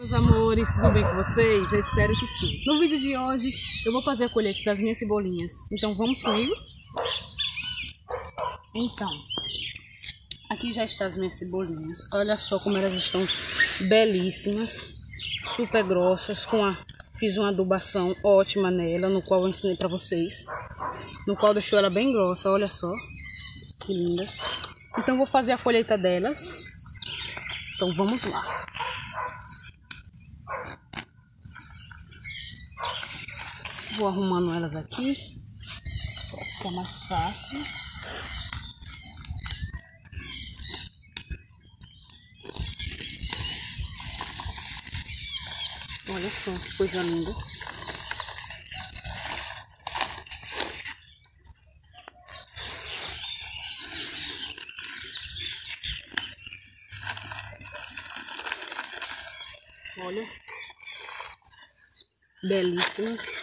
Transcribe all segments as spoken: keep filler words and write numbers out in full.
Meus amores, tudo bem com vocês? Eu espero que sim. No vídeo de hoje eu vou fazer a colheita das minhas cebolinhas. Então vamos comigo? Então, aqui já estão as minhas cebolinhas. Olha só como elas estão belíssimas, super grossas. Com a... Fiz uma adubação ótima nela, no qual eu ensinei pra vocês. No qual deixou ela bem grossa, olha só. Que lindas. Então vou fazer a colheita delas. Então vamos lá. Vou arrumando elas aqui, fica mais fácil. Olha só que coisa linda. Olha, belíssimas.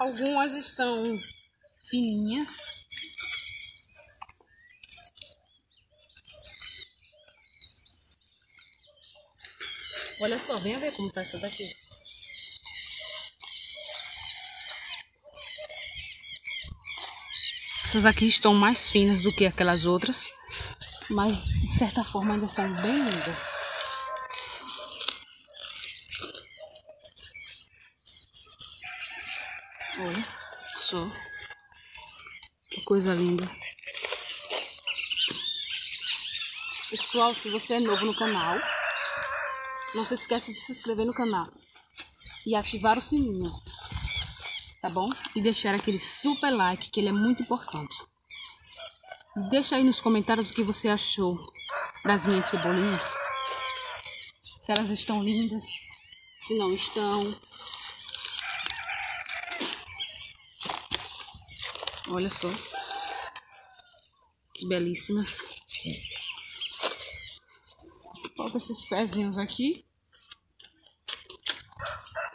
Algumas estão fininhas. Olha só, venha ver como tá essa daqui. Essas aqui estão mais finas do que aquelas outras, mas de certa forma ainda estão bem lindas. Olha só, que coisa linda. Pessoal, se você é novo no canal, não se esqueça de se inscrever no canal e ativar o sininho, tá bom? E deixar aquele super like, que ele é muito importante. Deixa aí nos comentários o que você achou das minhas cebolinhas. Se elas estão lindas, se não estão. Olha só, que belíssimas. Falta esses pezinhos aqui.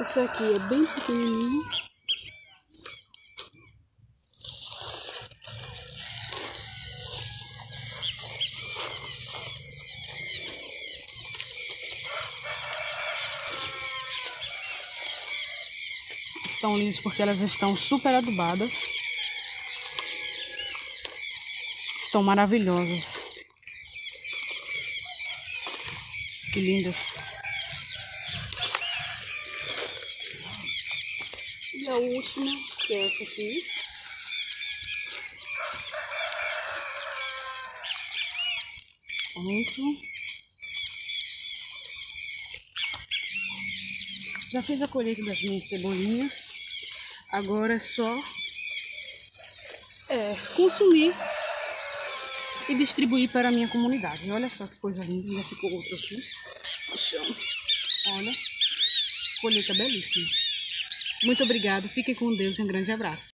Isso aqui é bem pequenininho. Estão lindas porque elas estão super adubadas. Estão maravilhosas. Que lindas. E a última, que é essa aqui. Pronto. Já fiz a colheita das minhas cebolinhas. Agora é só é, consumir e distribuir para a minha comunidade. Olha só que coisa linda. Já ficou outra aqui no chão. Olha, colheita belíssima. Muito obrigado. Fiquem com Deus e um grande abraço.